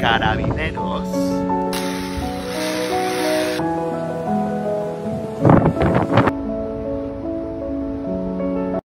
Carabineros.